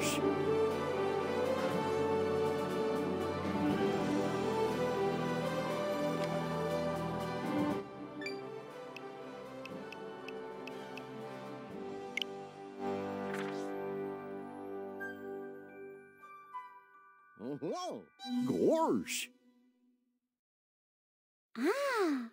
years. Whoa! Gorge! Ah!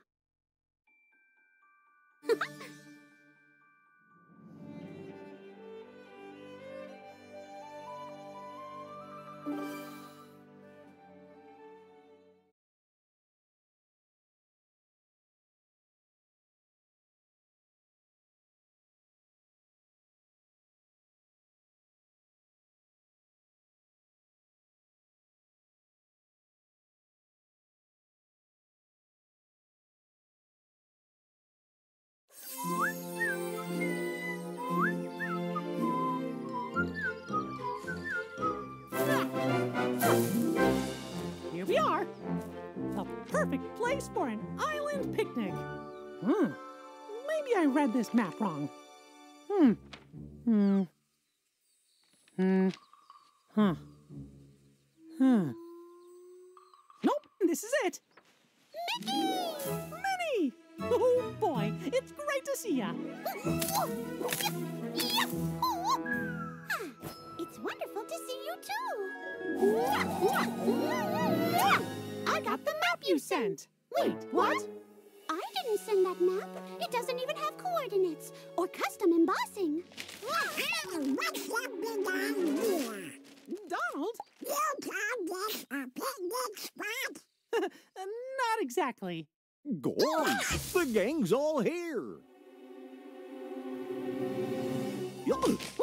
Here we are, the perfect place for an island picnic. Huh? Maybe I read this map wrong. Nope, this is it. Mickey! Minnie! Oh boy, it's great to see ya! It's wonderful to see you too! I got the map you sent! Wait, what? I didn't send that map. It doesn't even have coordinates or custom embossing. Donald? You call this a picnic spot? Not exactly. Gorge! The gang's all here!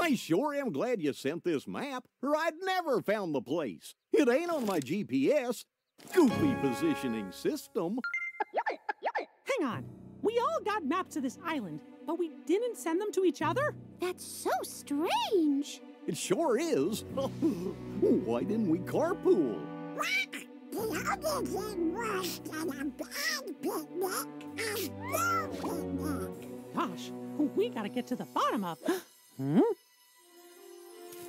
I sure am glad you sent this map, or I'd never found the place. It ain't on my GPS. Goofy positioning system. Hang on. We all got maps of this island, but we didn't send them to each other? That's so strange. It sure is. Why didn't we carpool? The only thing worse than a bad picnic is no picnic. Gosh, we gotta get to the bottom of... Hmm?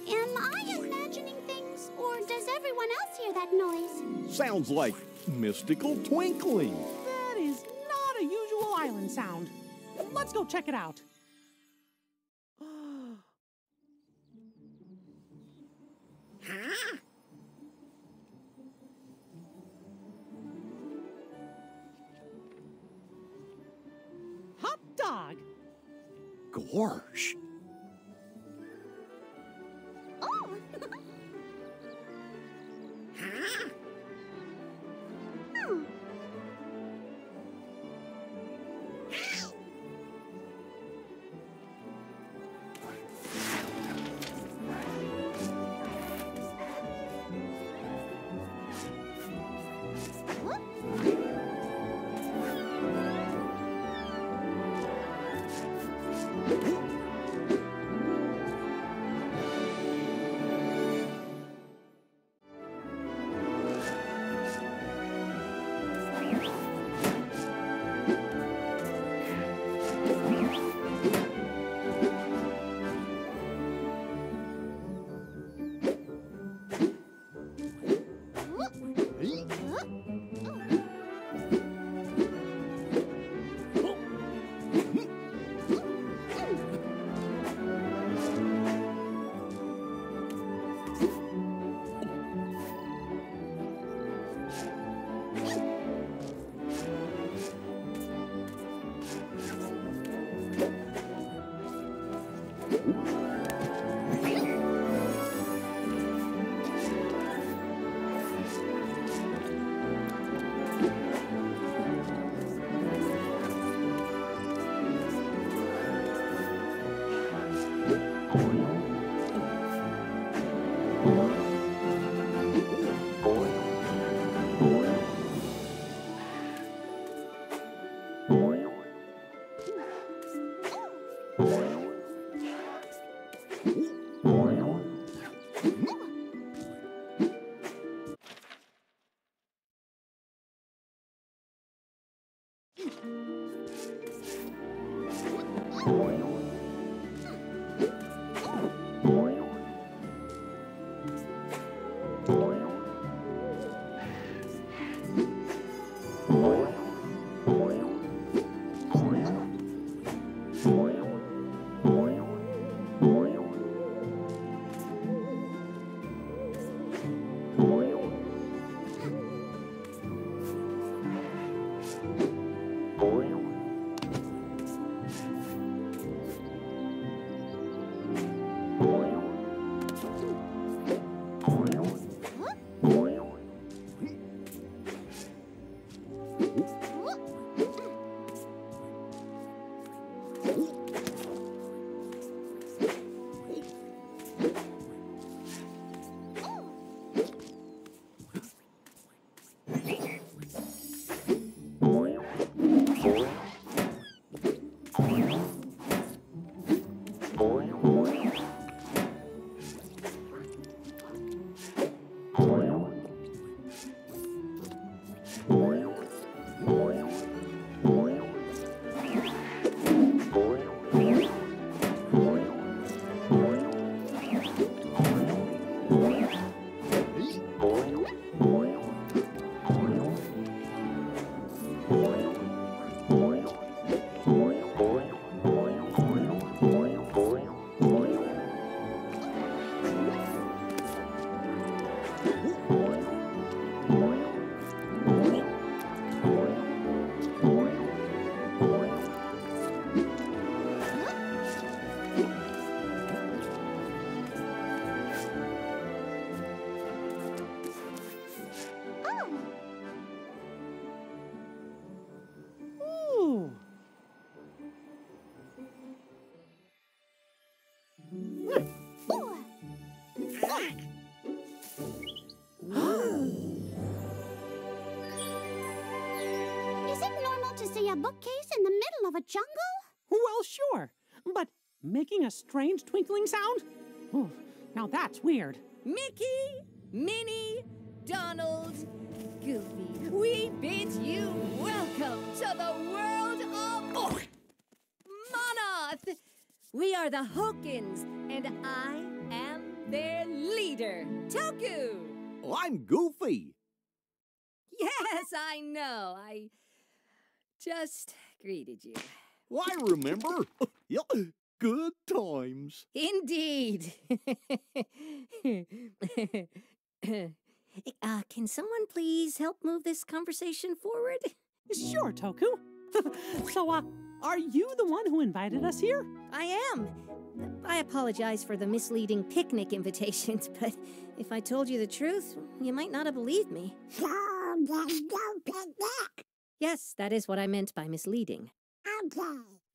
Am I imagining things, or does everyone else hear that noise? Sounds like mystical twinkling. That is not a usual island sound. Let's go check it out. Huh? Dog. Gorge. Oh. Huh? Hmm. a bookcase in the middle of a jungle? Well, sure, but making a strange twinkling sound? Ooh, now that's weird. Mickey, Minnie, Donald, Goofy, we bid you welcome to the world of Monoth! We are the Hookens, and I am their leader, Toku! Oh, I'm Goofy! Yes, I know. I just greeted you. Well, I remember. Yep. Good times. Indeed. Can someone please help move this conversation forward? Sure, Toku. Are you the one who invited us here? I am. I apologize for the misleading picnic invitations, but if I told you the truth, you might not have believed me. There's no picnic. Yes, that is what I meant by misleading. Okay,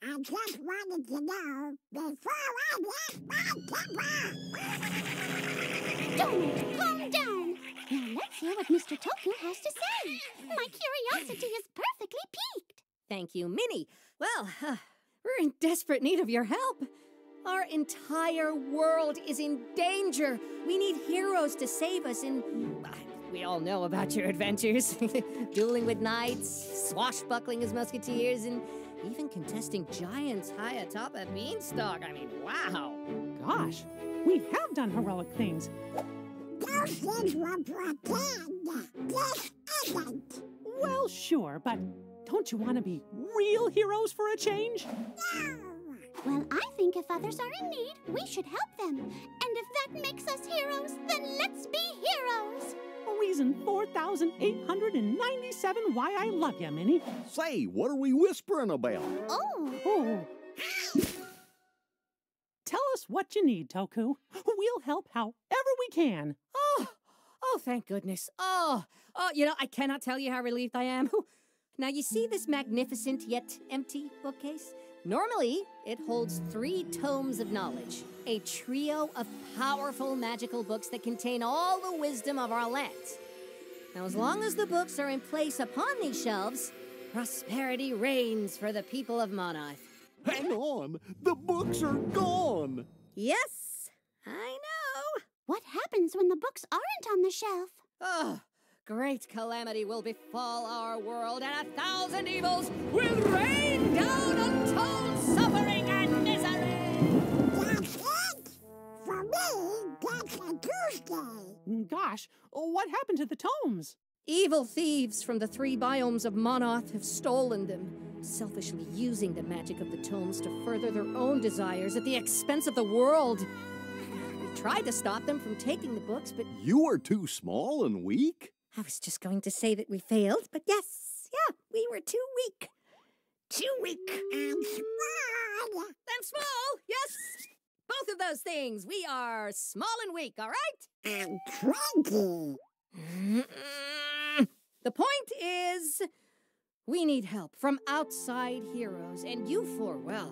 I just wanted to know before I left my papa. Don't calm down. Now let's hear what Mr. Toku has to say. My curiosity is perfectly piqued. Thank you, Minnie. Well, we're in desperate need of your help. Our entire world is in danger. We need heroes to save us in... We all know about your adventures. Dueling with knights, swashbuckling as musketeers, and even contesting giants high atop a beanstalk. I mean, wow. Gosh, we have done heroic things. Those things were pretend. This isn't. Well, sure, but don't you want to be real heroes for a change? No. Well, I think if others are in need, we should help them. And if that makes us heroes, then let's be heroes. Reason 4,897 why I love you, Minnie. Say, what are we whispering about? Oh. Tell us what you need, Toku. We'll help however we can. Oh, thank goodness. Oh, you know, I cannot tell you how relieved I am. Now, you see this magnificent yet empty bookcase? Normally, it holds 3 tomes of knowledge, a trio of powerful magical books that contain all the wisdom of our lands. Now, as long as the books are in place upon these shelves, prosperity reigns for the people of Monoth. Hang on! The books are gone! Yes, I know! What happens when the books aren't on the shelf? Oh, great calamity will befall our world, and 1,000 evils will rain down untold suffering and misery! That's it! For me, that's a Tuesday! Gosh, what happened to the tomes? Evil thieves from the 3 biomes of Monoth have stolen them, selfishly using the magic of the tomes to further their own desires at the expense of the world. We tried to stop them from taking the books, but... You are too small and weak? I was just going to say that we failed, but yes, we were too weak. Too weak and small. And small, yes. Both of those things. We are small and weak, all right? And cranky. The point is, we need help from outside heroes. And you four, well,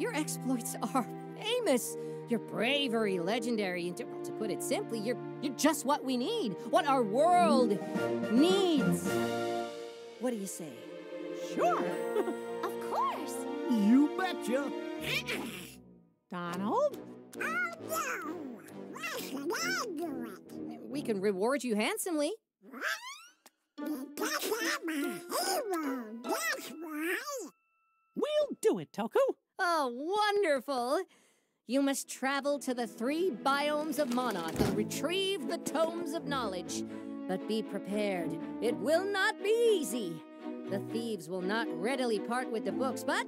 your exploits are famous. Your bravery legendary. And to put it simply, you're just what we need. What our world needs. What do you say? Sure. Of course. You betcha. Donald? Oh, no. Why should I do it? We can reward you handsomely. What? Because I'm a hero, that's why. We'll do it, Toku. Oh, wonderful. You must travel to the 3 biomes of Monoth and retrieve the tomes of knowledge. But be prepared. It will not be easy. The thieves will not readily part with the books, but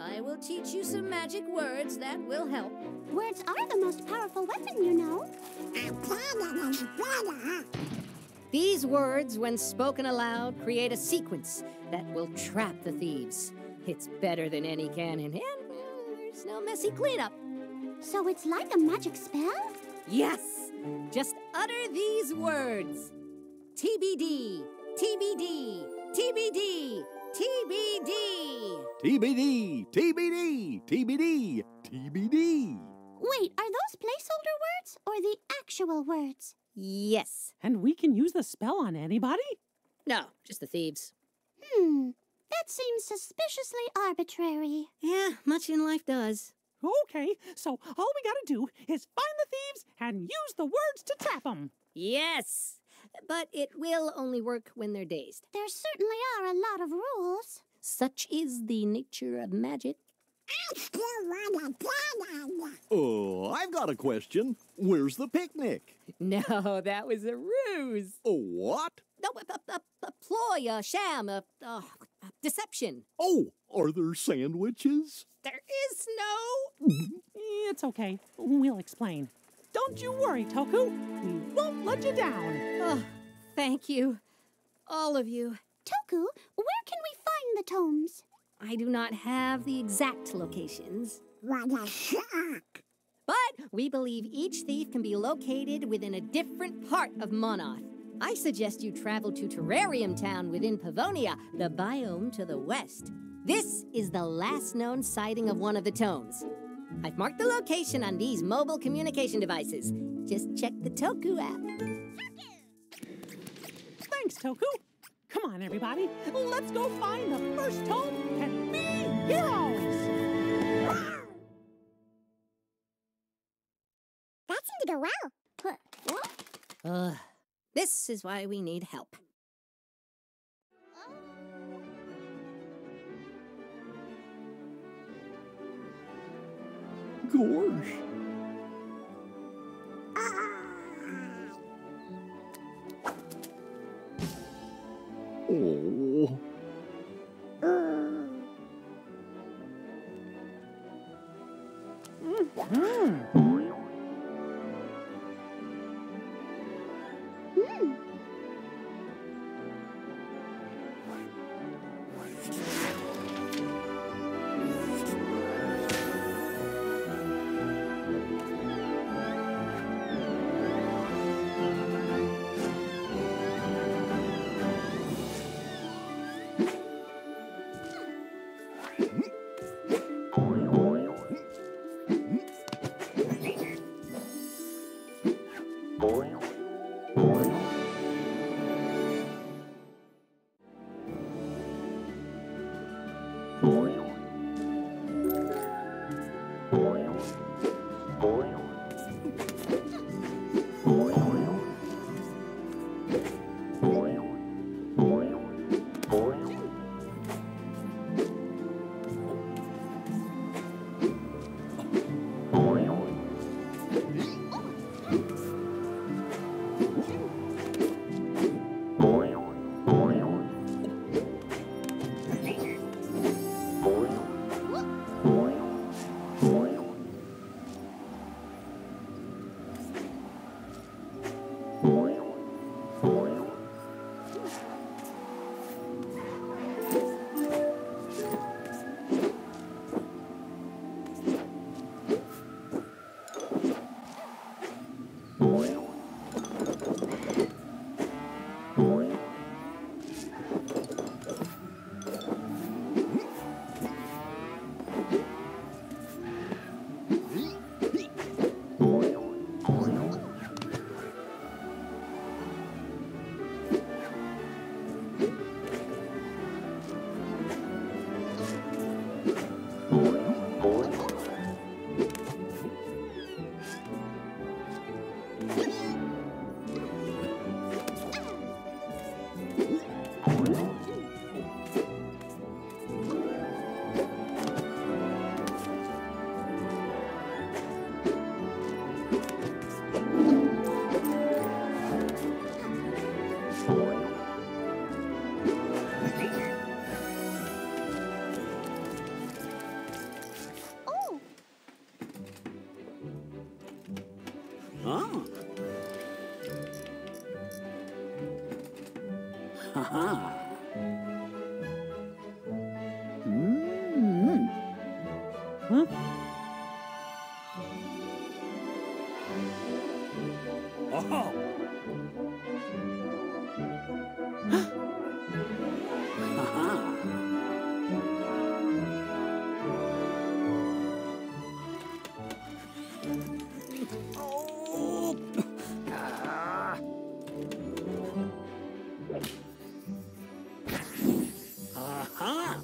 I will teach you some magic words that will help. Words are the most powerful weapon, you know. These words, when spoken aloud, create a sequence that will trap the thieves. It's better than any cannon, and there's no messy cleanup. So it's like a magic spell? Yes! Just utter these words. TBD, TBD, TBD, TBD. TBD, TBD, TBD, TBD. Wait, are those placeholder words or the actual words? Yes. And we can use the spell on anybody? No, just the thieves. Hmm, That seems suspiciously arbitrary. Yeah, much in life does. Okay, so all we gotta do is find the thieves and use the words to trap them. Yes, but it will only work when they're dazed. There certainly are a lot of rules. Such is the nature of magic. I still want a donut. Oh, I've got a question. Where's the picnic? No, that was a ruse. A what? No, a ploy, a sham, a deception. Oh, are there sandwiches? There is no... It's okay. We'll explain. Don't you worry, Toku. We won't let you down. Oh, thank you. All of you. Toku, where can we find the tomes? I do not have the exact locations. What a shock! But we believe each thief can be located within a different part of Monoth. I suggest you travel to Terrarium Town within Pavonia, the biome to the west. This is the last known sighting of one of the tomes. I've marked the location on these mobile communication devices. Just check the Toku app. Thanks, Toku. Come on, everybody. Let's go find the first tome and be heroes. That seemed to go well. This is why we need help. Gosh. Oh.